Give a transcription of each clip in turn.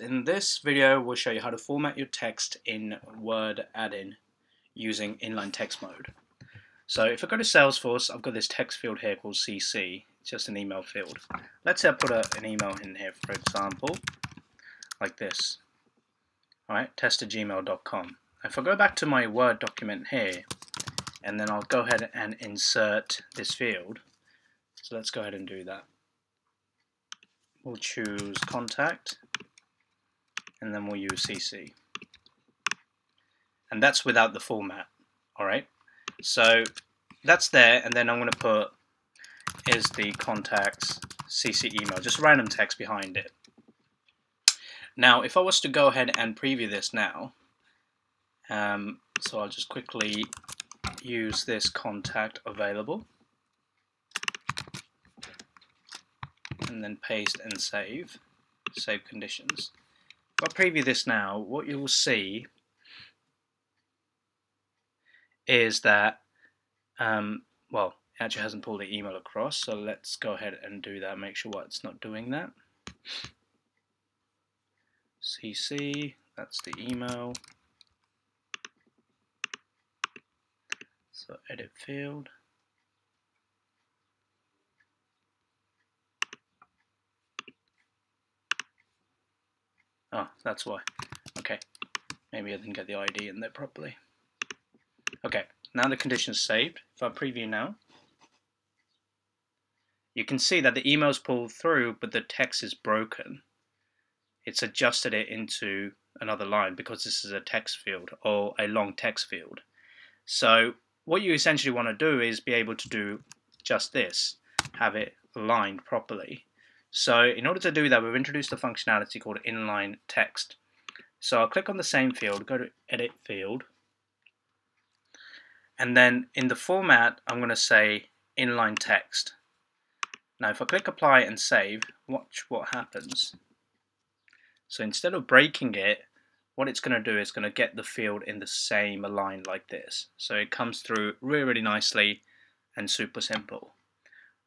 In this video, we'll show you how to format your text in Word add-in using inline text mode. So if I go to Salesforce, I've got this text field here called CC. It's just an email field. Let's say I put an email in here, for example, like this. All right, test@gmail.com. If I go back to my Word document here, and then I'll go ahead and insert this field. So let's go ahead and do that. We'll choose contact, and then we'll use CC. And that's without the format, all right? So that's there, and then I'm going to put is the contact's CC email, just random text behind it. Now, if I was to go ahead and preview this now, so I'll just quickly use this contact available, and then paste and save conditions. If I preview this now, what you will see is that, well, it actually hasn't pulled the email across, so let's go ahead and do that, make sure it's not doing that. CC, that's the email. So edit field. Oh, that's why. Okay, maybe I didn't get the ID in there properly. Okay, now the condition is saved. If I preview now, you can see that the email's pulled through, but the text is broken. It's adjusted it into another line because this is a text field or a long text field. So what you essentially want to do is be able to do just this, have it aligned properly. So in order to do that, we've introduced a functionality called inline text. So I'll click on the same field, go to edit field, and then in the format I'm going to say inline text. Now if I click apply and save, watch what happens. So instead of breaking it, what it's going to do is going to get the field in the same line like this. So it comes through really, really nicely and super simple.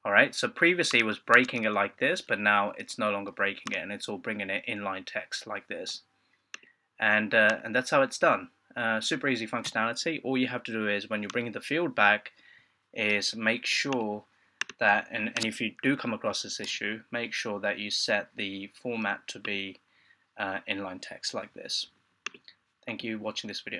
Alright, so previously it was breaking it like this, but now it's no longer breaking it, and it's all bringing it inline text like this. And that's how it's done. Super easy functionality. All you have to do is, when you're bringing the field back, is make sure that, and if you do come across this issue, make sure that you set the format to be inline text like this. Thank you for watching this video.